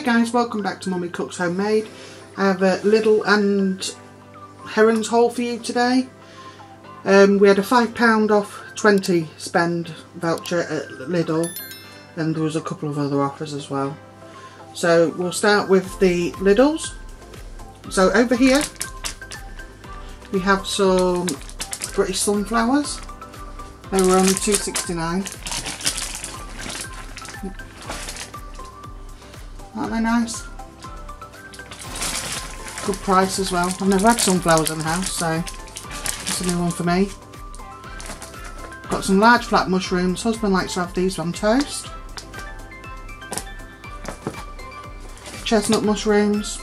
Hey guys, welcome back to Mummy Cooks Homemade. I have a Lidl and Heron's haul for you today. We had a £5 off 20 spend voucher at Lidl, and there was a couple of other offers as well. So we'll start with the Lidl's. So over here we have some British sunflowers. They were only £2.69. Aren't they nice? Good price as well. I've never had sunflowers in the house, so that's a new one for me. Got some large flat mushrooms. Husband likes to have these on toast. Chestnut mushrooms.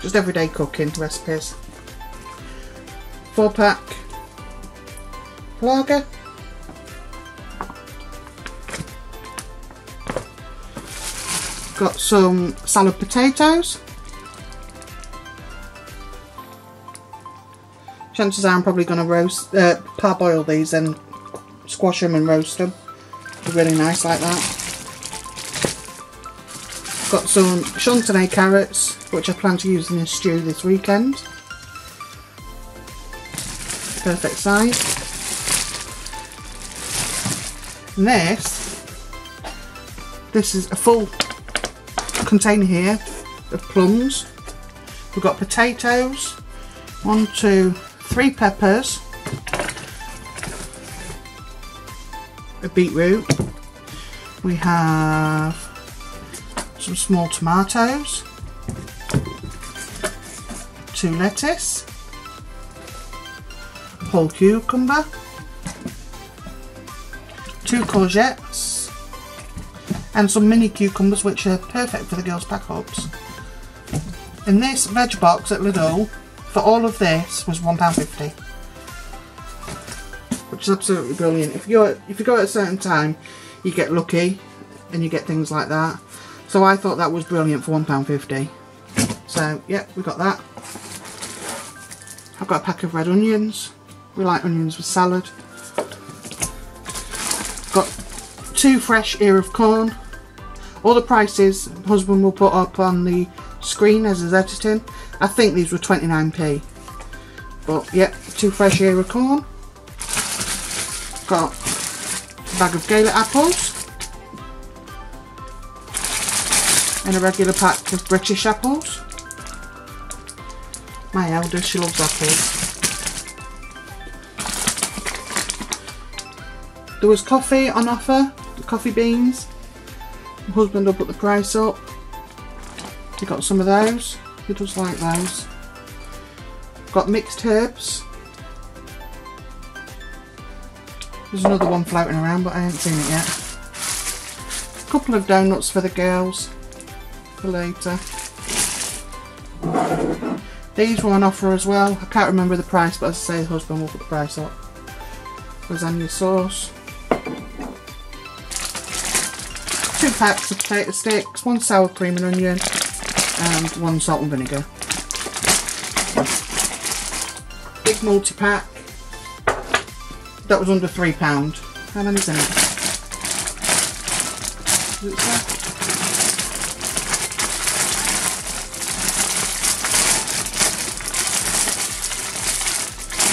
Just everyday cooking recipes. 4-pack lager. Got some salad potatoes. Chances are I'm probably going to parboil these and squash them and roast them. They're really nice like that. Got some Chantenay carrots, which I plan to use in a stew this weekend. Perfect size. And this is a full container here of plums. We've got potatoes, 1, 2, 3 peppers, a beetroot, we have some small tomatoes, 2 lettuce, a whole cucumber, 2 courgettes, and some mini cucumbers, which are perfect for the girls' pack-ups. In this veg box at Lidl, for all of this was £1.50, which is absolutely brilliant. If you go at a certain time, you get lucky and you get things like that. So I thought that was brilliant for £1.50. So yeah, we got that. I've got a pack of red onions. We like onions with salad. Got 2 fresh ear of corn. All the prices husband will put up on the screen as he's editing. I think these were 29p. But yep, 2 fresh ear of corn. Got a bag of Gala apples. And a regular pack of British apples. My eldest, she loves apples. There was coffee on offer. Coffee beans. My husband will put the price up. He got some of those. He does like those. Got mixed herbs. There's another one floating around, but I haven't seen it yet. A couple of donuts for the girls for later. These were on offer as well. I can't remember the price, but as I say, the husband will put the price up. Lasagna sauce. 2 packs of potato sticks, 1 sour cream and onion, and 1 salt and vinegar. Big multi-pack. That was under £3. How many's in it? Does it say?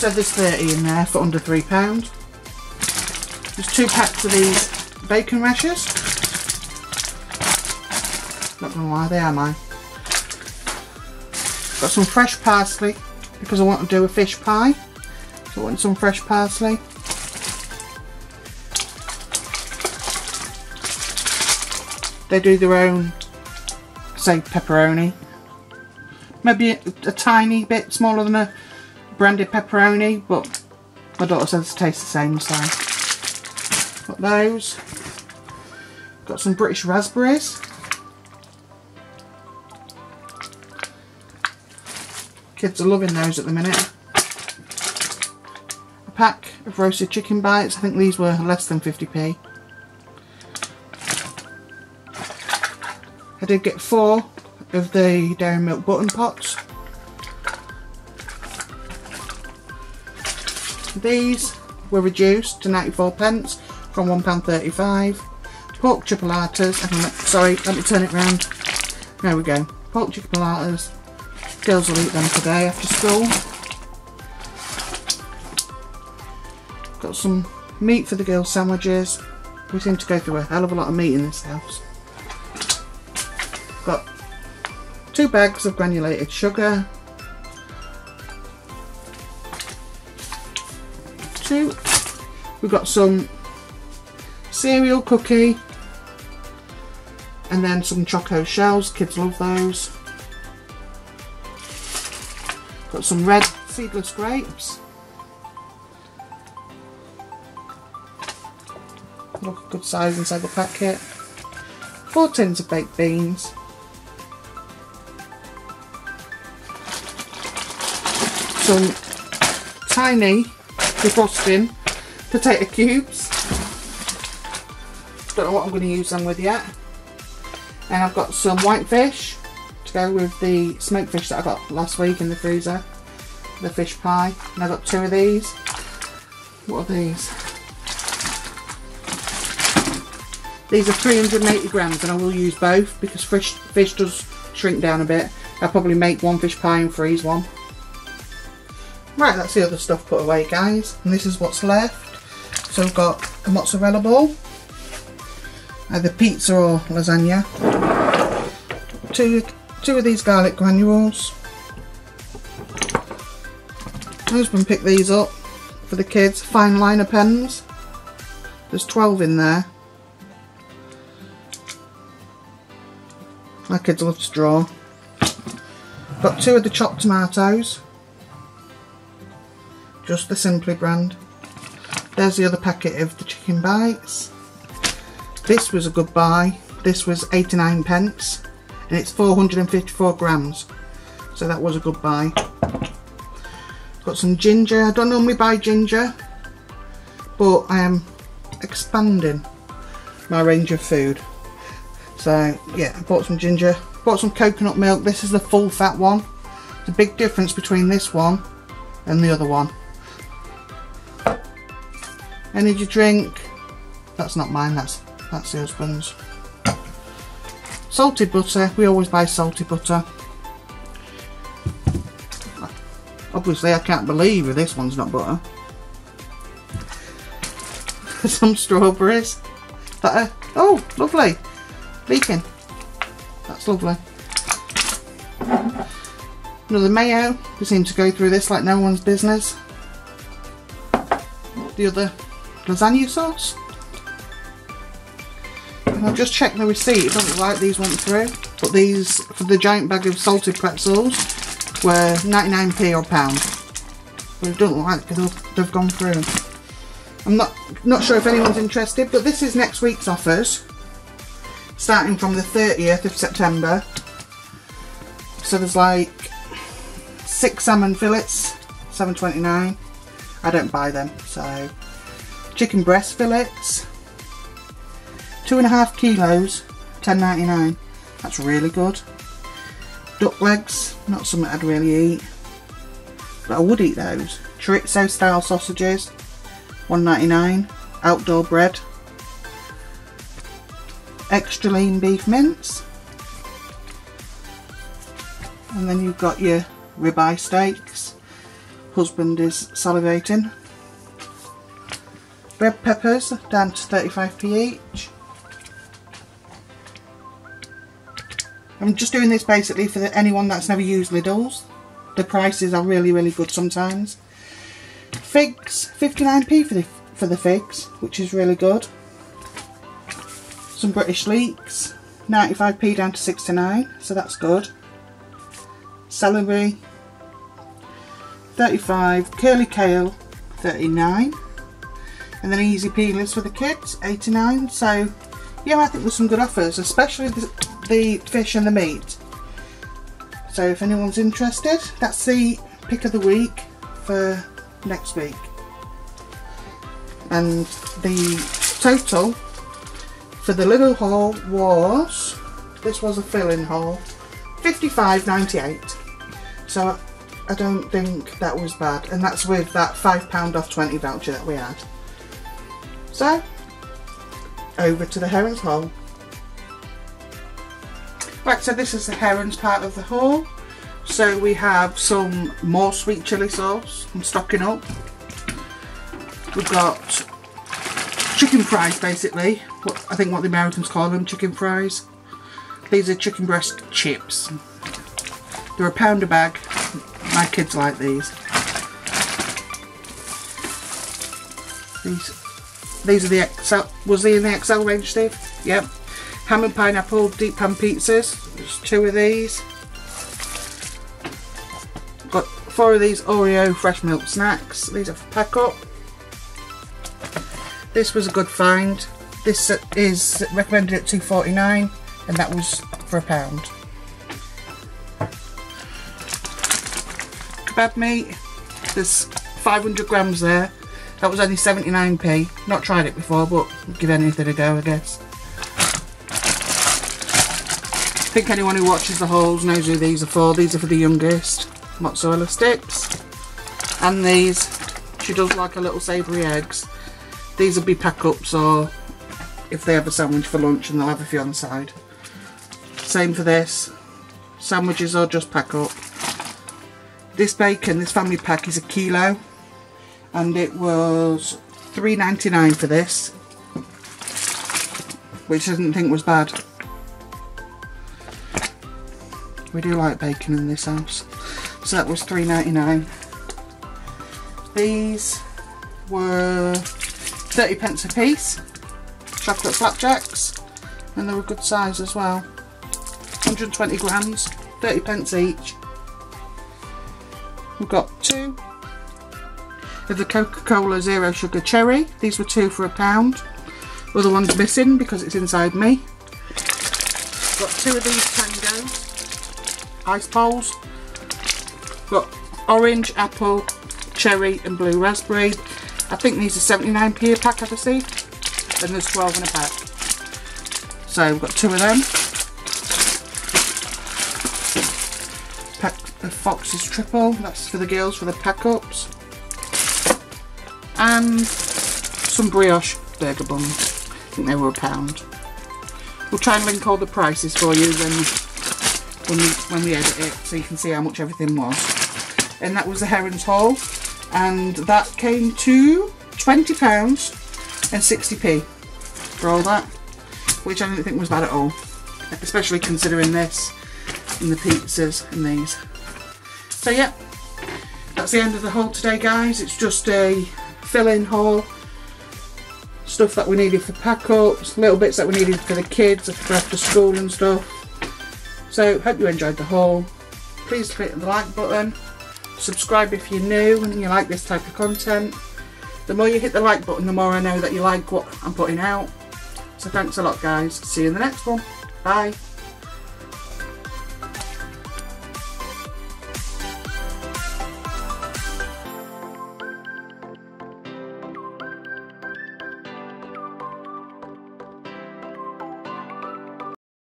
So there's 30 in there for under £3. There's 2 packs of these bacon rashers. Not gonna lie, they are mine. Got some fresh parsley because I want to do a fish pie, so I want some fresh parsley. They do their own, say, pepperoni, maybe a tiny bit smaller than a branded pepperoni, but my daughter says it tastes the same, so got those. Got some British raspberries. Kids are loving those at the minute. A pack of roasted chicken bites. I think these were less than 50p. I did get 4 of the Dairy Milk button pots. These were reduced to 94p from £1.35. Pork chipolatas. Sorry, let me turn it round. There we go. Poached chicken pilates. Girls will eat them today after school. Got some meat for the girls' sandwiches. We seem to go through a hell of a lot of meat in this house. Got 2 bags of granulated sugar, 2. We've got some cereal cookie and then some choco shells. Kids love those. Got some red seedless grapes. Look, a good size inside the packet. 4 tins of baked beans. Some tiny defrosting potato cubes. Don't know what I'm going to use them with yet. And I've got some white fish to go with the smoked fish that I got last week in the freezer. The fish pie. And I've got 2 of these. What are these? These are 380 grams and I will use both because fish does shrink down a bit. I'll probably make 1 fish pie and freeze 1. Right, that's the other stuff put away, guys. And this is what's left. So we've got a mozzarella ball, either pizza or lasagna. 2 of these garlic granules. My husband picked these up for the kids. Fine liner pens. There's 12 in there. My kids love to draw. Got 2 of the chopped tomatoes, just the Simply brand. There's the other packet of the chicken bites. This was a good buy. This was 89 pence and it's 454 grams. So that was a good buy. Got some ginger. I don't normally buy ginger, but I am expanding my range of food. So yeah, I bought some ginger, bought some coconut milk. This is the full fat one. The big difference between this one and the other one. Energy drink. That's not mine, that's the husband's. Salted butter. We always buy salted butter. Obviously I can't believe that this one's not butter. Some strawberries. That are, oh, lovely. Vegan. That's lovely. Another mayo. We seem to go through this like no one's business. The other lasagna sauce. And I'll just check the receipt. It doesn't look like these went through, but these for the giant bag of salted pretzels were 99p or pound. But it doesn't look like they've gone through. I'm not sure if anyone's interested, but this is next week's offers, starting from the 30th of September. So there's like 6 salmon fillets, $7.29. I don't buy them, so chicken breast fillets, 2.5 kilos, $10.99. That's really good. Duck legs, not something I'd really eat, but I would eat those. Chorizo style sausages, $1.99. Outdoor bread. Extra lean beef mince, and then you've got your ribeye steaks. Husband is salivating. Red peppers down to 35p each. I'm just doing this basically for anyone that's never used Lidl's. The prices are really, really good sometimes. Figs, 59p for the figs, which is really good. Some British leeks, 95p down to 69, so that's good. Celery, 35, curly kale, 39. And then easy peelers for the kids, 89. So yeah, I think there's some good offers, especially the fish and the meat. So if anyone's interested, that's the pick of the week for next week. And the total for the Lidl haul was, this was a fill-in haul, £55.98. So I don't think that was bad, and that's with that £5 off 20 voucher that we had. So over to the Heron's haul. Right, so this is the Heron's part of the haul. So we have some more sweet chilli sauce. I'm stocking up. We've got chicken fries, basically. I think what the Americans call them, chicken fries. These are chicken breast chips. They're a pound a bag. My kids like these. These are the XL. Was they in the XL range, Steve? Yep. Ham and pineapple deep pan pizzas. There's two of these. Got four of these Oreo fresh milk snacks. These are for pack up. This was a good find. This is recommended at £2.49, and that was for £1. Kebab meat. There's 500 grams there. That was only 79p. Not tried it before, but I'd give anything a go, I guess. I think anyone who watches the hauls knows who these are for. These are for the youngest. Mozzarella sticks. And these. She does like her little savoury eggs. These will be pack ups, or if they have a sandwich for lunch, and they'll have a few on the side. Same for this. Sandwiches are just pack up. This bacon, this family pack, is £1 kg. And it was £3.99 for this, which I didn't think was bad. We do like bacon in this house. So that was £3.99. These were 30 pence a piece, chocolate flapjacks, and they were a good size as well. 120 grams, 30 pence each. We've got two of the Coca Cola Zero Sugar Cherry. These were two for £1. Other one's missing because it's inside me. Got two of these Tango ice poles. Got orange, apple, cherry, and blue raspberry. I think these are 79p a pack, I've seen. And there's 12 in a pack. So we've got two of them. Pack of Fox's triple. That's for the girls for the pack ups. And some brioche burger buns. I think they were £1. We'll try and link all the prices for you when we edit it, so you can see how much everything was. And that was the Heron's haul, and that came to £20.60 for all that, which I didn't think was bad at all, especially considering this and the pizzas and these. So yeah, that's the end of the haul today, guys. It's just a fill-in haul, stuff that we needed for pack-ups, little bits that we needed for the kids after school and stuff. So hope you enjoyed the haul. Please click the like button, subscribe if you're new and you like this type of content. The more you hit the like button, the more I know that you like what I'm putting out. So thanks a lot, guys. See you in the next one. Bye.